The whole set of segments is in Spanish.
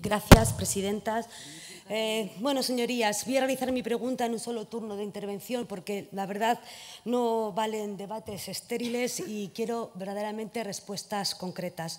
Gracias, presidentas. Bueno, señorías, voy a realizar mi pregunta en un solo turno de intervención porque la verdad no valen debates estériles y quiero verdaderamente respuestas concretas.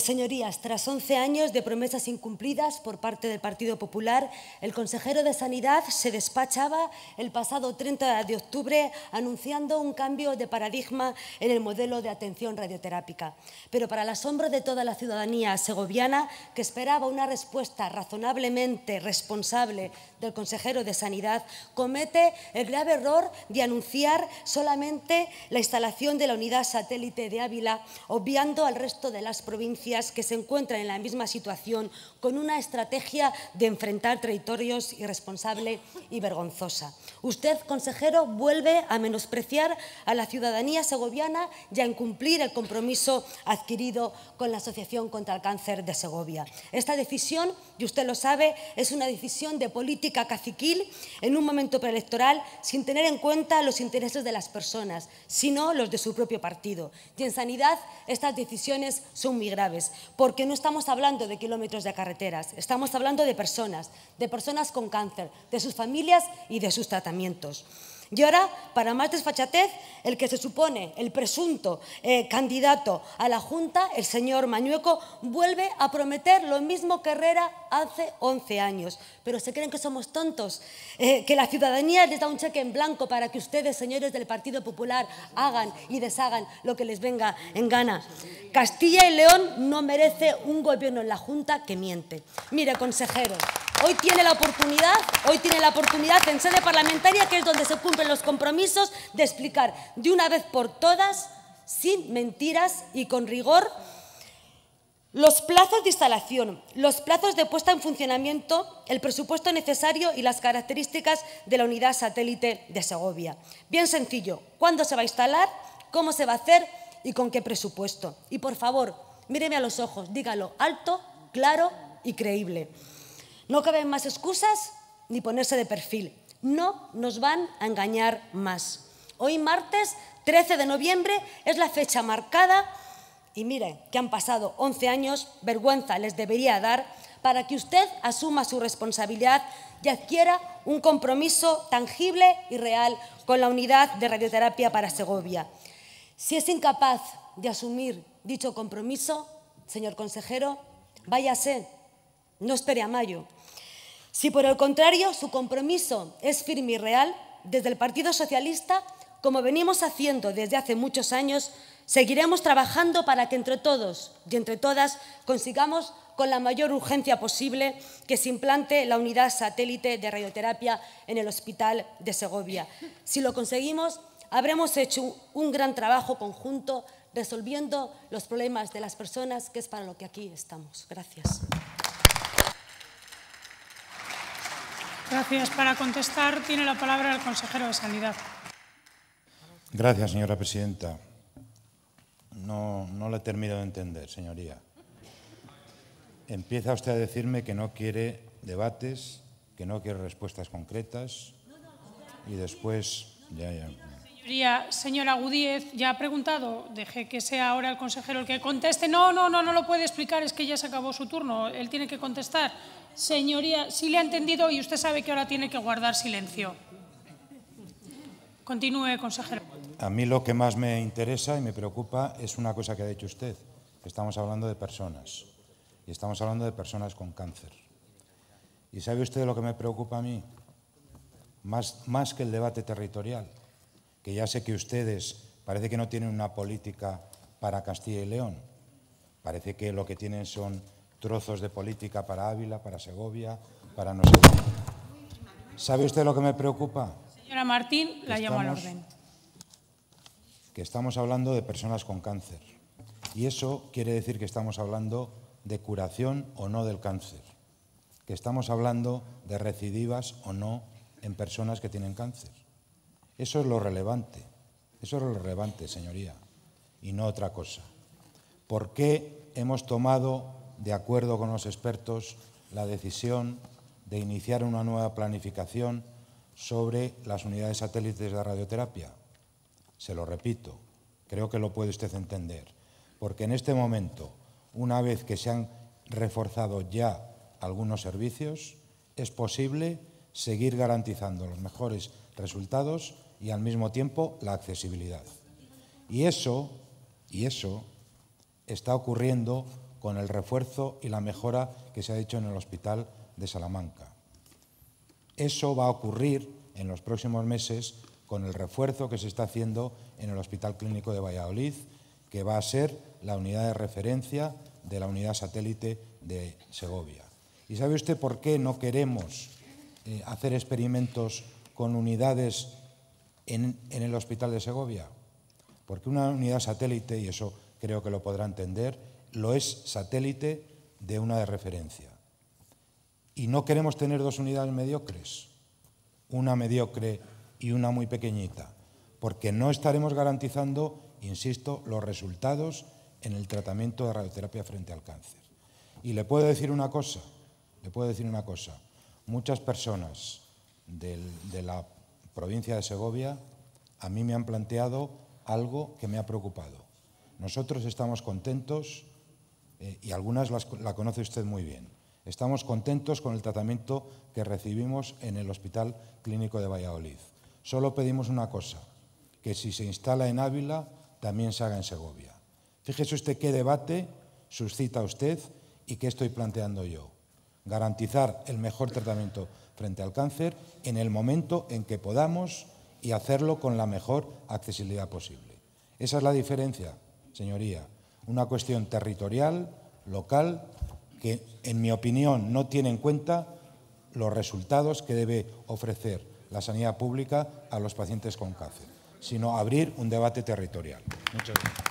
Señorías, tras 11 años de promesas incumplidas por parte del Partido Popular, el consejero de Sanidad se despachaba el pasado 30 de octubre anunciando un cambio de paradigma en el modelo de atención radioterápica. Pero para el asombro de toda la ciudadanía segoviana, que esperaba una respuesta razonablemente responsable del consejero de Sanidad, comete el grave error de anunciar solamente la instalación de la unidad satélite de Ávila, obviando al resto de las provincias que se encuentran en la misma situación, con una estrategia de enfrentar territorios irresponsable y vergonzosa. Usted, consejero, vuelve a menospreciar a la ciudadanía segoviana y a incumplir el compromiso adquirido con la Asociación contra el Cáncer de Segovia. Esta decisión, y usted lo sabe, es una decisión de política caciquil en un momento preelectoral sin tener en cuenta los intereses de las personas, sino los de su propio partido. Y en sanidad estas decisiones son muy graves, porque no estamos hablando de kilómetros de carreteras, estamos hablando de personas con cáncer, de sus familias y de sus tratamientos. Y ahora, para más desfachatez, el que se supone, el presunto candidato a la Junta, el señor Mañueco, vuelve a prometer lo mismo que Herrera hace 11 años. Pero ¿se creen que somos tontos? Que la ciudadanía les da un cheque en blanco para que ustedes, señores del Partido Popular, hagan y deshagan lo que les venga en gana. Castilla y León no merece un gobierno en la Junta que miente. Mire, consejero, hoy tiene la oportunidad en sede parlamentaria, que es donde se cumplen los compromisos, de explicar de una vez por todas, sin mentiras y con rigor, los plazos de instalación, los plazos de puesta en funcionamiento, el presupuesto necesario y las características de la unidad satélite de Segovia. Bien sencillo, ¿cuándo se va a instalar? ¿Cómo se va a hacer? ¿Y con qué presupuesto? Y por favor, míreme a los ojos, dígalo alto, claro y creíble. No caben más excusas ni ponerse de perfil. No nos van a engañar más. Hoy, martes 13 de noviembre, es la fecha marcada y mire que han pasado 11 años, vergüenza les debería dar, para que usted asuma su responsabilidad y adquiera un compromiso tangible y real con la unidad de radioterapia para Segovia. Si es incapaz de asumir dicho compromiso, señor consejero, váyase, no espere a mayo. Si, por el contrario, su compromiso es firme y real, desde el Partido Socialista, como venimos haciendo desde hace muchos años, seguiremos trabajando para que entre todos y entre todas consigamos con la mayor urgencia posible que se implante la unidad satélite de radioterapia en el Hospital de Segovia. Si lo conseguimos, habremos hecho un gran trabajo conjunto resolviendo los problemas de las personas, que es para lo que aquí estamos. Gracias. Gracias. Para contestar tiene la palabra el consejero de Sanidad. Gracias, señora presidenta. No la termino de entender, señoría. Empieza usted a decirme que no quiere debates, que no quiere respuestas concretas y después... Ya. Señora Gudíez, ya ha preguntado, deje que sea ahora el consejero el que conteste. No lo puede explicar, es que ya se acabó su turno, él tiene que contestar. Señoría, sí le ha entendido y usted sabe que ahora tiene que guardar silencio. Continúe, consejero. A mí lo que más me interesa y me preocupa es una cosa que ha dicho usted, que estamos hablando de personas y estamos hablando de personas con cáncer. ¿Y sabe usted lo que me preocupa a mí? Más que el debate territorial, que ya sé que ustedes parece que no tienen una política para Castilla y León. Parece que lo que tienen son trozos de política para Ávila, para Segovia, para no sé qué. ¿Sabe usted lo que me preocupa? Señora Martín, la llamo al orden. Que estamos hablando de personas con cáncer. Y eso quiere decir que estamos hablando de curación o no del cáncer. Que estamos hablando de recidivas o no en personas que tienen cáncer. Eso es lo relevante, señoría, y no otra cosa. ¿Por qué hemos tomado, de acuerdo con los expertos, la decisión de iniciar una nueva planificación sobre las unidades satélites de radioterapia? Se lo repito, creo que lo puede usted entender, porque en este momento, una vez que se han reforzado ya algunos servicios, es posible seguir garantizando los mejores resultados y al mismo tiempo la accesibilidad. Y eso está ocurriendo con el refuerzo y la mejora que se ha hecho en el Hospital de Salamanca. Eso va a ocurrir en los próximos meses con el refuerzo que se está haciendo en el Hospital Clínico de Valladolid, que va a ser la unidad de referencia de la unidad satélite de Segovia. ¿Y sabe usted por qué no queremos hacer experimentos con unidades en el Hospital de Segovia? Porque una unidad satélite, y eso creo que lo podrá entender, lo es satélite de una de referencia. Y no queremos tener dos unidades mediocres, una mediocre y una muy pequeñita, porque no estaremos garantizando, insisto, los resultados en el tratamiento de radioterapia frente al cáncer. Y le puedo decir una cosa, muchas personas de la provincia de Segovia a mí me han planteado algo que me ha preocupado. Nosotros estamos contentos, y algunas la conoce usted muy bien, estamos contentos con el tratamiento que recibimos en el Hospital Clínico de Valladolid. Solo pedimos una cosa, que si se instala en Ávila, también se haga en Segovia. Fíjese usted qué debate suscita usted y qué estoy planteando yo. Garantizar el mejor tratamiento frente al cáncer en el momento en que podamos y hacerlo con la mejor accesibilidad posible. Esa es la diferencia, señoría. Una cuestión territorial, local, que en mi opinión no tiene en cuenta los resultados que debe ofrecer la sanidad pública a los pacientes con cáncer, sino abrir un debate territorial. Muchas gracias.